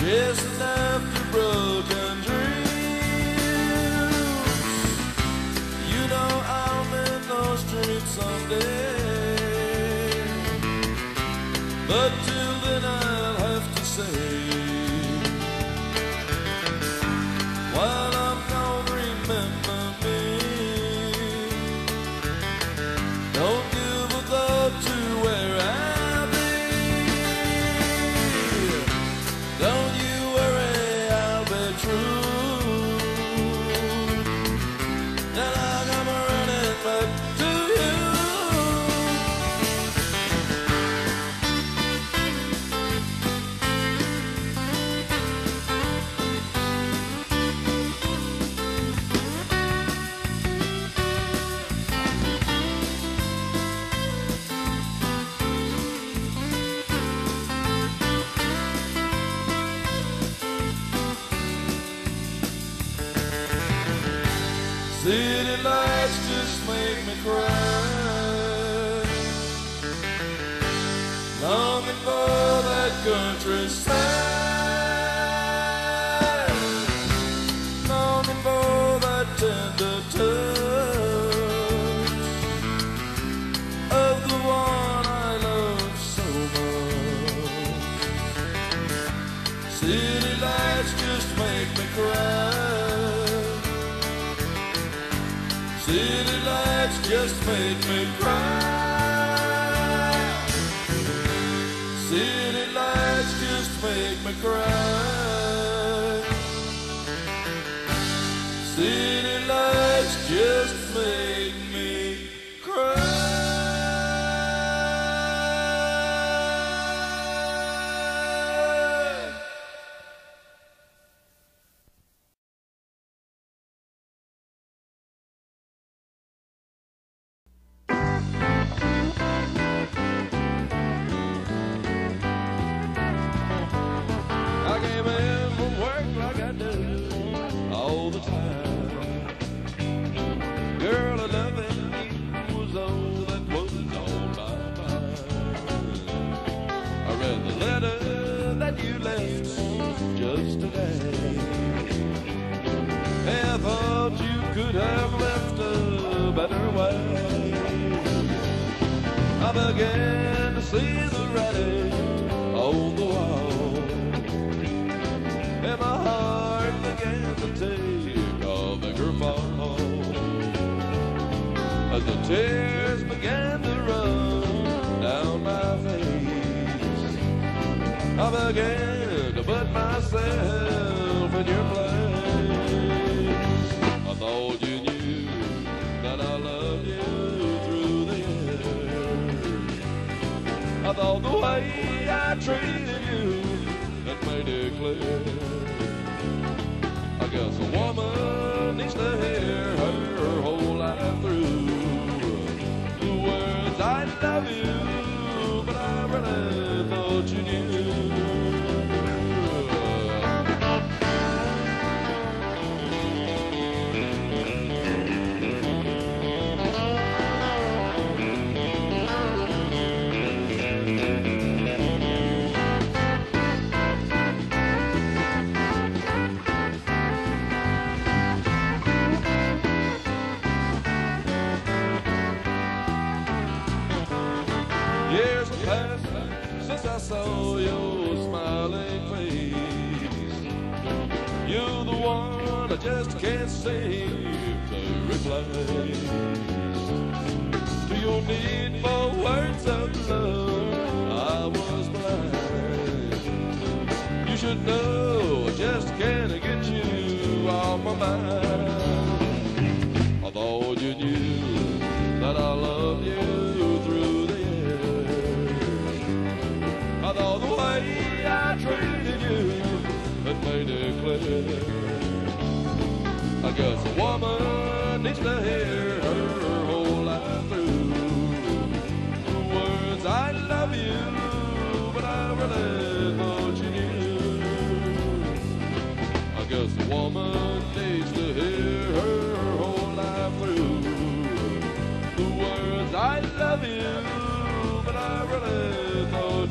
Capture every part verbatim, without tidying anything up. Chasing after broken dreams. You know I'll mend those streets someday, but till then I'll have to say, while I'm gone, remember me. Don't give a thought to where I'll be. Don't city lights just make me cry, longing for that countryside, longing for that tender touch of the one I love so much. City lights just make me cry. City lights just made me cry. City lights just made me cry. City lights just made me cry. I began to see the writing on the wall, and my heart began to take a bigger fall. As the tears began to run down my face, I began to put myself in your place. I thought you knew that I loved you. I thought the way I treated you, that made it clear. I guess a woman needs to hear her whole life through the words I love you, but I really thought you knew. Saw your smiling face. You're the one I just can't seem to replace. To your need for words of love, I was blind. You should know I just can't get you off my mind. I thought you knew that I loved you through. I thought the way I treated you, it made it clear. I guess a woman needs to hear her whole life through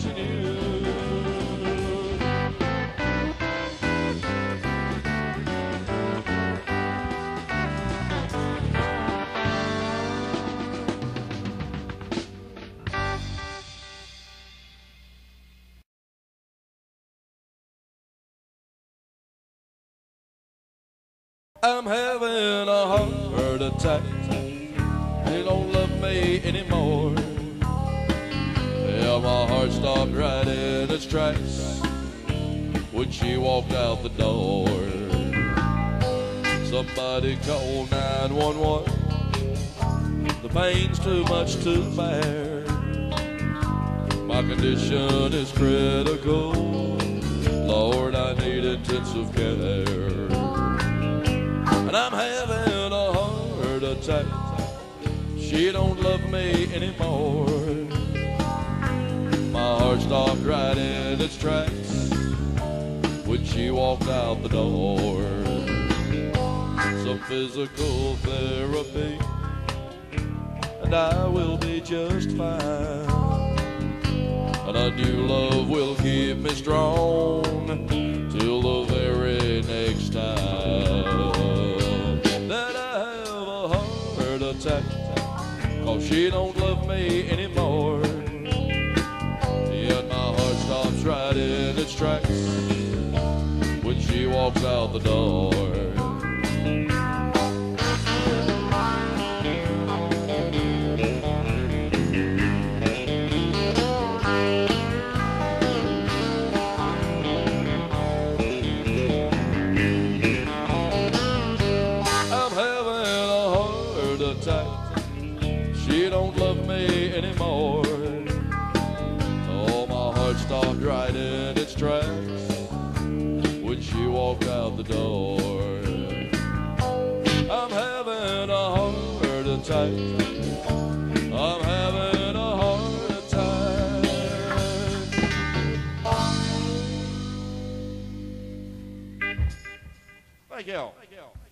what you do. I'm having a heart attack. They don't love me anymore. Yeah, my heart stopped right in its tracks when she walked out the door. Somebody call nine one one. The pain's too much to bear. My condition is critical. Lord, I need intensive care. And I'm having a heart attack. She don't love me anymore. My heart stopped right in its tracks when she walked out the door. Some physical therapy and I will be just fine. And a new love will keep me strong till the very next time that I have a heart attack, 'cause she don't love me anymore. Right in its tracks when she walks out the door. Right in its tracks when she walked out the door. I'm having a heart attack. I'm having a heart attack. Thank you. Thank you.